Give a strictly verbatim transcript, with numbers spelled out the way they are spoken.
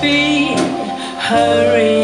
be hurried.